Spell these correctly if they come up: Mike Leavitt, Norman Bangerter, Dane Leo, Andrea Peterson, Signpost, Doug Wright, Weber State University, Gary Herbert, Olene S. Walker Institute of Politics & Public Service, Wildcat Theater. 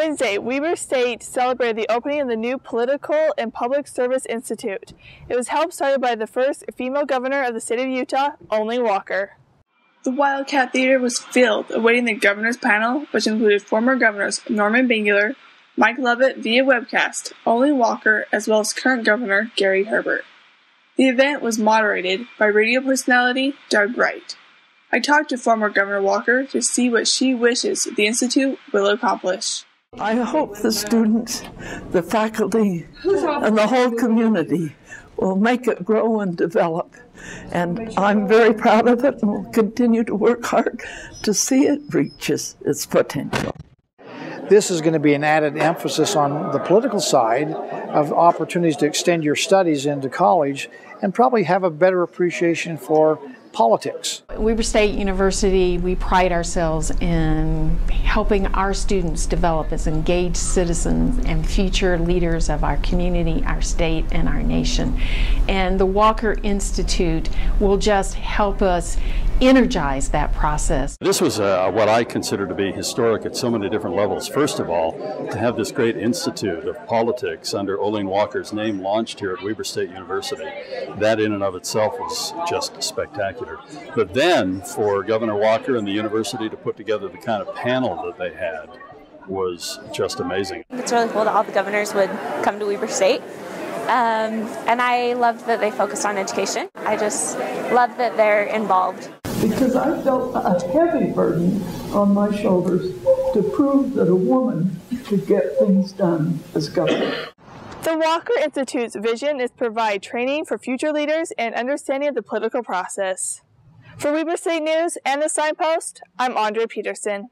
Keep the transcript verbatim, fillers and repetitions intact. Wednesday, Weber State celebrated the opening of the new Political and Public Service Institute. It was helped started by the first female governor of the state of Utah, Olene Walker. The Wildcat Theater was filled, awaiting the governor's panel, which included former governors Norman Bangerter, Mike Leavitt via webcast, Olene Walker, as well as current governor Gary Herbert. The event was moderated by radio personality Doug Wright. I talked to former Governor Walker to see what she wishes the Institute will accomplish. I hope the students, the faculty, and the whole community will make it grow and develop. And I'm very proud of it and will continue to work hard to see it reaches its potential. This is going to be an added emphasis on the political side of opportunities to extend your studies into college and probably have a better appreciation for politics. At Weber State University, we pride ourselves in helping our students develop as engaged citizens and future leaders of our community, our state, and our nation. And the Walker Institute will just help us energize that process. This was uh, what I consider to be historic at so many different levels. First of all, to have this great Institute of Politics under Olene Walker's name launched here at Weber State University, that in and of itself was just spectacular. But then for Governor Walker and the university to put together the kind of panel that they had was just amazing. It's really cool that all the governors would come to Weber State. Um, and I loved that they focused on education. I just love that they're involved. Because I felt a heavy burden on my shoulders to prove that a woman could get things done as governor. The Walker Institute's vision is to provide training for future leaders and understanding of the political process. For Weber State News and the Signpost, I'm Andrea Peterson.